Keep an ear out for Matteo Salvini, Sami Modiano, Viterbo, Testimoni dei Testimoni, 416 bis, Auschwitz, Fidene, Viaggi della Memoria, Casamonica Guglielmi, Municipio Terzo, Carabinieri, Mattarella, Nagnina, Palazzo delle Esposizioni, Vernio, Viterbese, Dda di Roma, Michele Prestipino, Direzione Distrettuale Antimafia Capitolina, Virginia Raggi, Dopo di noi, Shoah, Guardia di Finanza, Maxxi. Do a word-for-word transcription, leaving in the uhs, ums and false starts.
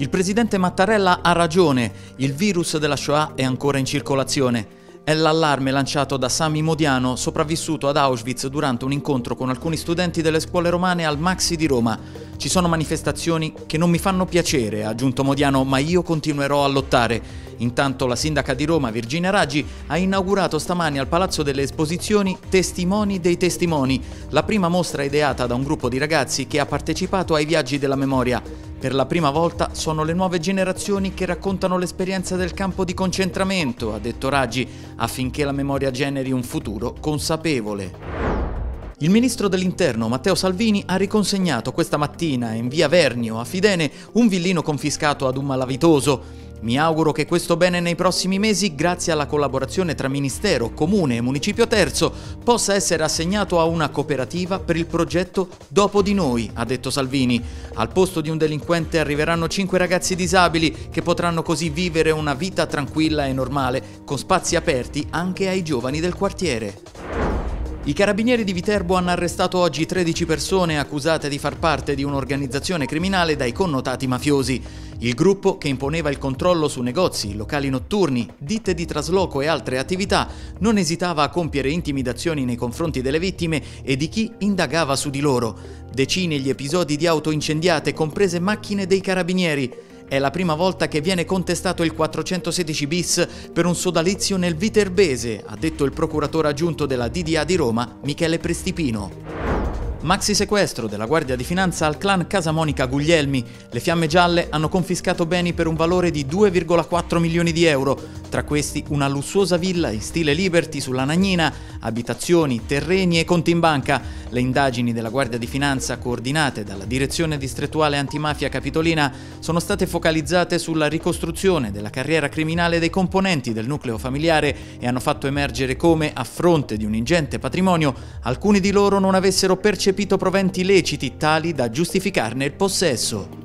Il presidente Mattarella ha ragione, il virus della Shoah è ancora in circolazione. È l'allarme lanciato da Sami Modiano, sopravvissuto ad Auschwitz durante un incontro con alcuni studenti delle scuole romane al Maxxi di Roma. Ci sono manifestazioni che non mi fanno piacere, ha aggiunto Modiano, ma io continuerò a lottare. Intanto la sindaca di Roma, Virginia Raggi, ha inaugurato stamani al Palazzo delle Esposizioni Testimoni dei Testimoni, la prima mostra ideata da un gruppo di ragazzi che ha partecipato ai Viaggi della Memoria. Per la prima volta sono le nuove generazioni che raccontano l'esperienza del campo di concentramento, ha detto Raggi, affinché la memoria generi un futuro consapevole. Il ministro dell'Interno Matteo Salvini ha riconsegnato questa mattina in via Vernio a Fidene un villino confiscato ad un malavitoso. Mi auguro che questo bene nei prossimi mesi, grazie alla collaborazione tra Ministero, Comune e Municipio Terzo, possa essere assegnato a una cooperativa per il progetto Dopo di noi, ha detto Salvini. Al posto di un delinquente arriveranno cinque ragazzi disabili che potranno così vivere una vita tranquilla e normale, con spazi aperti anche ai giovani del quartiere. I carabinieri di Viterbo hanno arrestato oggi tredici persone accusate di far parte di un'organizzazione criminale dai connotati mafiosi. Il gruppo, che imponeva il controllo su negozi, locali notturni, ditte di trasloco e altre attività, non esitava a compiere intimidazioni nei confronti delle vittime e di chi indagava su di loro. Decine gli episodi di auto incendiate, comprese macchine dei carabinieri. È la prima volta che viene contestato il quattrocentosedici bis per un sodalizio nel Viterbese, ha detto il procuratore aggiunto della D D A di Roma, Michele Prestipino. Maxi sequestro della Guardia di Finanza al clan Casamonica Guglielmi. Le fiamme gialle hanno confiscato beni per un valore di due virgola quattro milioni di euro, tra questi una lussuosa villa in stile Liberty sulla Nagnina, abitazioni, terreni e conti in banca. Le indagini della Guardia di Finanza, coordinate dalla Direzione Distrettuale Antimafia Capitolina, sono state focalizzate sulla ricostruzione della carriera criminale dei componenti del nucleo familiare e hanno fatto emergere come, a fronte di un ingente patrimonio, alcuni di loro non avessero percepito proventi leciti tali da giustificarne il possesso.